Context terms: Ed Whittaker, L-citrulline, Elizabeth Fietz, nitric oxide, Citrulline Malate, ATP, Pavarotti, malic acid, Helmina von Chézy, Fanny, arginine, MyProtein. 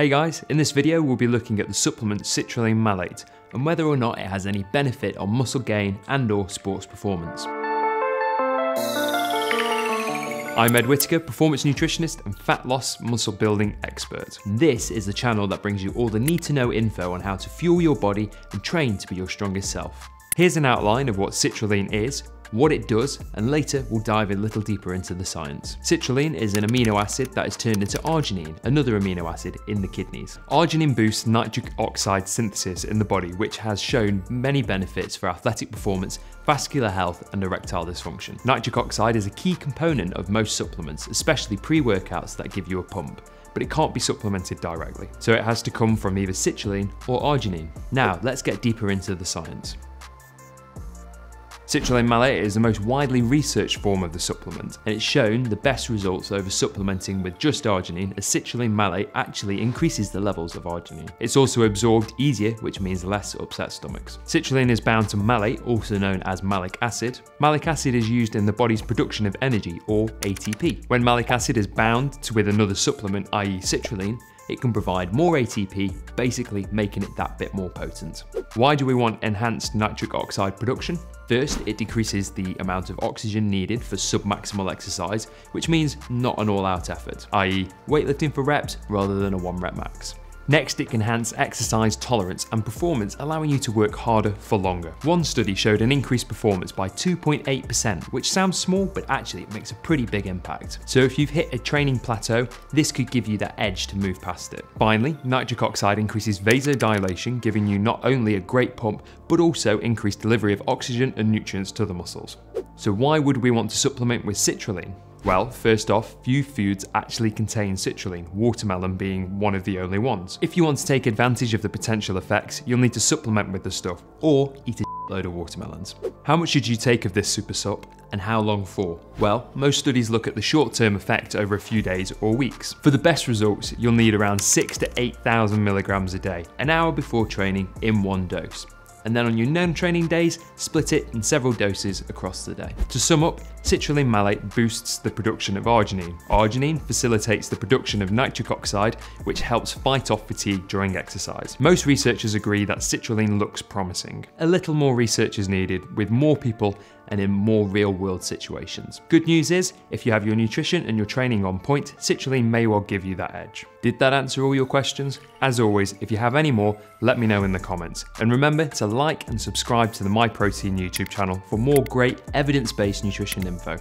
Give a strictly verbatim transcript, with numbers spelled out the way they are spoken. Hey guys, in this video we'll be looking at the supplement citrulline malate and whether or not it has any benefit on muscle gain and or sports performance. I'm Ed Whittaker, performance nutritionist and fat loss muscle building expert. This is the channel that brings you all the need to know info on how to fuel your body and train to be your strongest self. Here's an outline of what citrulline is, what it does, and later we'll dive a little deeper into the science. Citrulline is an amino acid that is turned into arginine, another amino acid in the kidneys. Arginine boosts nitric oxide synthesis in the body, which has shown many benefits for athletic performance, vascular health, and erectile dysfunction. Nitric oxide is a key component of most supplements, especially pre-workouts that give you a pump, but it can't be supplemented directly. So it has to come from either citrulline or arginine. Now, let's get deeper into the science. Citrulline malate is the most widely researched form of the supplement, and it's shown the best results over supplementing with just arginine, as citrulline malate actually increases the levels of arginine. It's also absorbed easier, which means less upset stomachs. Citrulline is bound to malate, also known as malic acid. Malic acid is used in the body's production of energy, or A T P. When malic acid is bound to with another supplement, that is citrulline, it can provide more A T P, basically making it that bit more potent. Why do we want enhanced nitric oxide production? First, it decreases the amount of oxygen needed for submaximal exercise, which means not an all-out effort, that is weightlifting for reps rather than a one-rep max. Next, it can enhance exercise tolerance and performance, allowing you to work harder for longer. One study showed an increased performance by two point eight percent, which sounds small, but actually it makes a pretty big impact. So if you've hit a training plateau, this could give you that edge to move past it. Finally, nitric oxide increases vasodilation, giving you not only a great pump, but also increased delivery of oxygen and nutrients to the muscles. So why would we want to supplement with citrulline? Well, first off, few foods actually contain citrulline, watermelon being one of the only ones. If you want to take advantage of the potential effects, you'll need to supplement with the stuff, or eat a load of watermelons. How much should you take of this super sup, and how long for? Well, most studies look at the short-term effect over a few days or weeks. For the best results, you'll need around six to eight thousand milligrams a day, an hour before training in one dose. And then on your non-training days, split it in several doses across the day. To sum up, citrulline malate boosts the production of arginine. Arginine facilitates the production of nitric oxide, which helps fight off fatigue during exercise. Most researchers agree that citrulline looks promising. A little more research is needed with more people and in more real-world situations. Good news is, if you have your nutrition and your training on point, citrulline may well give you that edge. Did that answer all your questions? As always, if you have any more, let me know in the comments. And remember to like and subscribe to the MyProtein YouTube channel for more great evidence-based nutrition info.